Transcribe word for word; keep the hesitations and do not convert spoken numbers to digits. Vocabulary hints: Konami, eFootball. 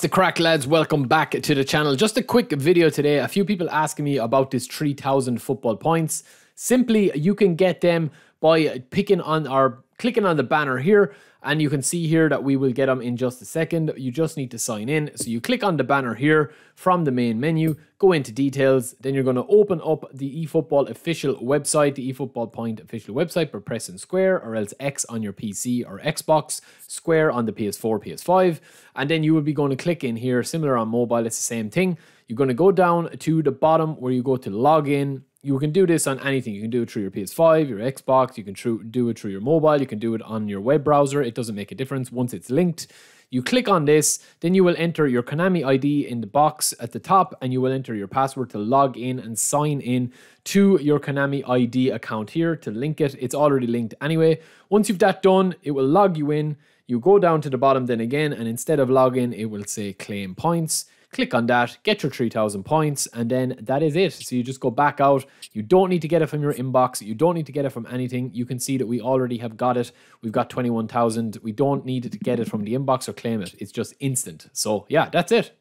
What's the crack, lads? Welcome back to the channel. Just a quick video today. A few people asking me about this three thousand football points. Simply, you can get them by picking on our clicking on the banner here, and you can see here that we will get them in just a second. You just need to sign in. So you click on the banner here from the main menu, go into details, then you're going to open up the eFootball official website, the eFootball point official website, by pressing square or else X on your P C or Xbox, square on the P S four, P S five, and then you will be going to click in here, similar on mobile, it's the same thing. You're going to go down to the bottom where you go to login. You can do this on anything. You can do it through your P S five, your Xbox. You can do it through your mobile. You can do it on your web browser. It doesn't make a difference once it's linked. You click on this, then you will enter your Konami I D in the box at the top, and you will enter your password to log in and sign in to your Konami I D account here to link it. It's already linked anyway. Once you've that done, it will log you in. You go down to the bottom then again, and instead of login, it will say claim points. Click on that, get your three thousand points, and then that is it. So you just go back out. You don't need to get it from your inbox. You don't need to get it from anything. You can see that we already have got it. We've got twenty-one thousand. We don't need to get it from the inbox or claim it. It's just instant. So yeah, that's it.